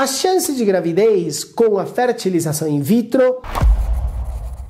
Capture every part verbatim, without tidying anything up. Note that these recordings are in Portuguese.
a chance de gravidez com a fertilização in vitro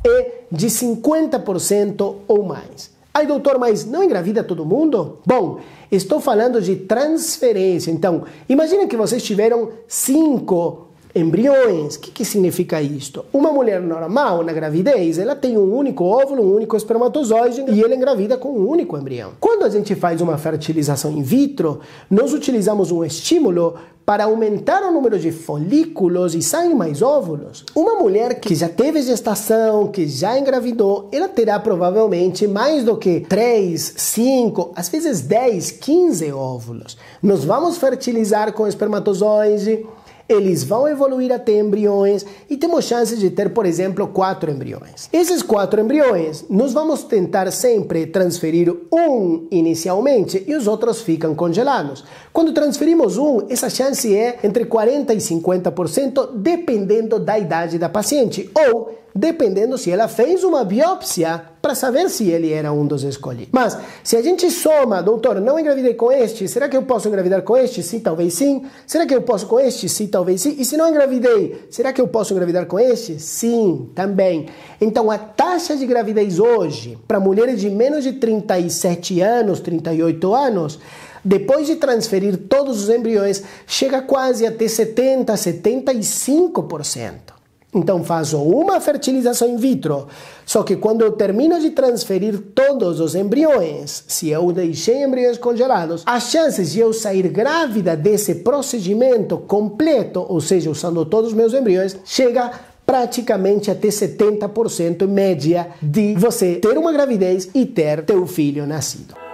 é de cinquenta por cento ou mais. Ai, doutor, mas não engravida todo mundo? Bom, estou falando de transferência. Então, imagina que vocês tiveram cinco embriões. O que, que significa isto? Uma mulher normal, na gravidez, ela tem um único óvulo, um único espermatozoide e ela engravida com um único embrião. Quando a gente faz uma fertilização in vitro, nós utilizamos um estímulo para aumentar o número de folículos e saem mais óvulos. Uma mulher que já teve gestação, que já engravidou, ela terá provavelmente mais do que três, cinco, às vezes dez, quinze óvulos. Nós vamos fertilizar com espermatozoide, eles vão evoluir até embriões e temos chance de ter, por exemplo, quatro embriões. Esses quatro embriões, nós vamos tentar sempre transferir um inicialmente e os outros ficam congelados. Quando transferimos um, essa chance é entre quarenta por cento e cinquenta por cento, dependendo da idade da paciente ou dependendo se ela fez uma biópsia para saber se ele era um dos escolhidos. Mas, se a gente soma, doutor, não engravidei com este, será que eu posso engravidar com este? Sim, talvez sim. Será que eu posso com este? Sim, talvez sim. E se não engravidei, será que eu posso engravidar com este? Sim, também. Então, a taxa de gravidez hoje, para mulheres de menos de trinta e sete anos, trinta e oito anos, depois de transferir todos os embriões, chega quase até setenta, setenta e cinco por cento. Então faço uma fertilização in vitro, só que quando eu termino de transferir todos os embriões, se eu deixei embriões congelados, as chances de eu sair grávida desse procedimento completo, ou seja, usando todos os meus embriões, chega praticamente até setenta por cento em média de você ter uma gravidez e ter teu filho nascido.